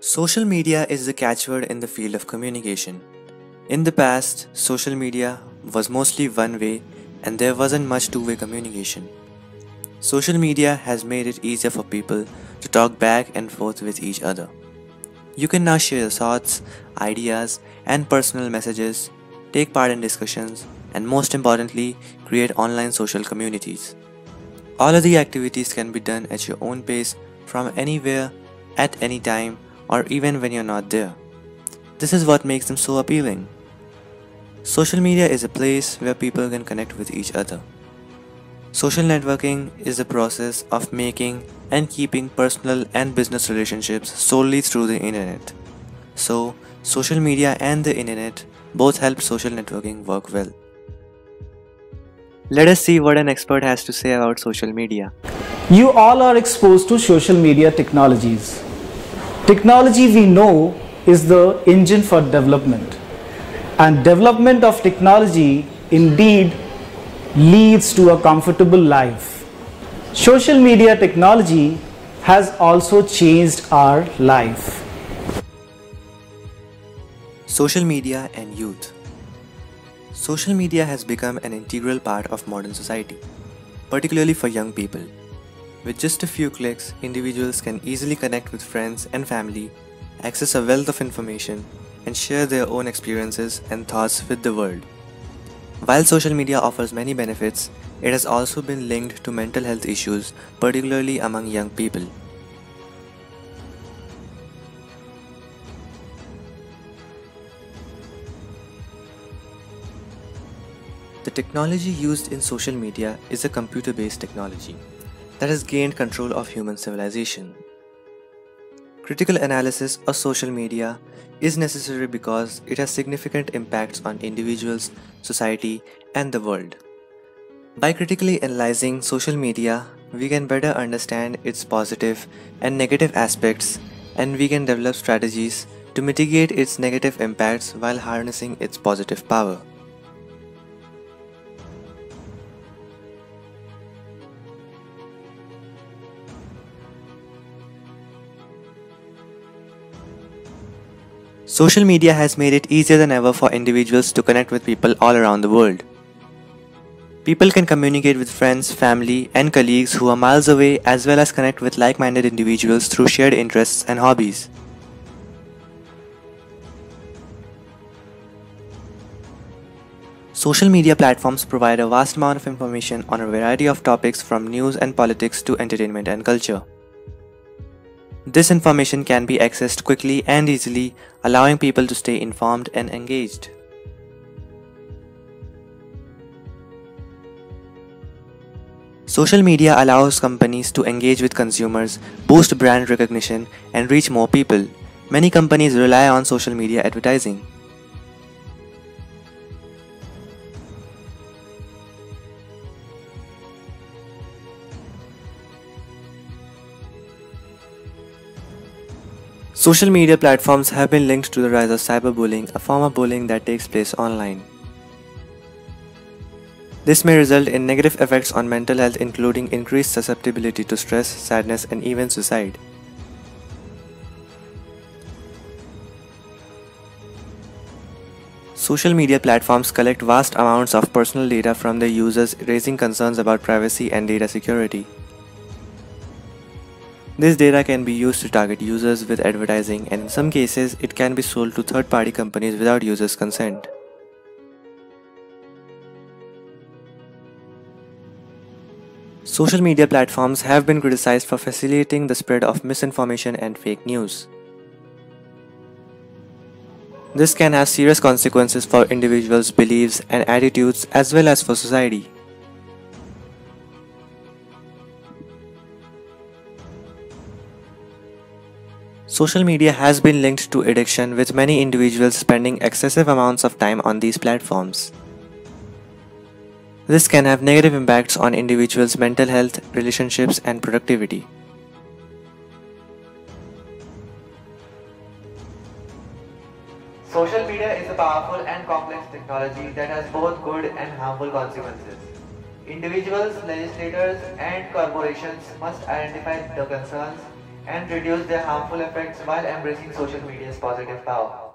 Social media is the catchword in the field of communication. In the past, social media was mostly one-way and there wasn't much two-way communication. Social media has made it easier for people to talk back and forth with each other. You can now share your thoughts, ideas, and personal messages, take part in discussions, and most importantly, create online social communities. All of the activities can be done at your own pace, from anywhere, at any time, or even when you're not there. This is what makes them so appealing. Social media is a place where people can connect with each other. Social networking is the process of making and keeping personal and business relationships solely through the internet. So, social media and the internet both help social networking work well. Let us see what an expert has to say about social media. You all are exposed to social media technologies. Technology, we know, is the engine for development, and development of technology indeed leads to a comfortable life. Social media technology has also changed our life. Social media and youth. Social media has become an integral part of modern society, particularly for young people. With just a few clicks, individuals can easily connect with friends and family, access a wealth of information, and share their own experiences and thoughts with the world. While social media offers many benefits, it has also been linked to mental health issues, particularly among young people. The technology used in social media is a computer-based technology that has gained control of human civilization. Critical analysis of social media is necessary because it has significant impacts on individuals, society, and the world. By critically analyzing social media, we can better understand its positive and negative aspects, and we can develop strategies to mitigate its negative impacts while harnessing its positive power. Social media has made it easier than ever for individuals to connect with people all around the world. People can communicate with friends, family, and colleagues who are miles away, as well as connect with like-minded individuals through shared interests and hobbies. Social media platforms provide a vast amount of information on a variety of topics, from news and politics to entertainment and culture. This information can be accessed quickly and easily, allowing people to stay informed and engaged. Social media allows companies to engage with consumers, boost brand recognition, and reach more people. Many companies rely on social media advertising. Social media platforms have been linked to the rise of cyberbullying, a form of bullying that takes place online. This may result in negative effects on mental health, including increased susceptibility to stress, sadness, and even suicide. Social media platforms collect vast amounts of personal data from their users, raising concerns about privacy and data security. This data can be used to target users with advertising, and in some cases, it can be sold to third-party companies without users' consent. Social media platforms have been criticized for facilitating the spread of misinformation and fake news. This can have serious consequences for individuals' beliefs and attitudes, as well as for society. Social media has been linked to addiction, with many individuals spending excessive amounts of time on these platforms. This can have negative impacts on individuals' mental health, relationships, and productivity. Social media is a powerful and complex technology that has both good and harmful consequences. Individuals, legislators, and corporations must identify the concerns and reduce their harmful effects while embracing social media's positive power.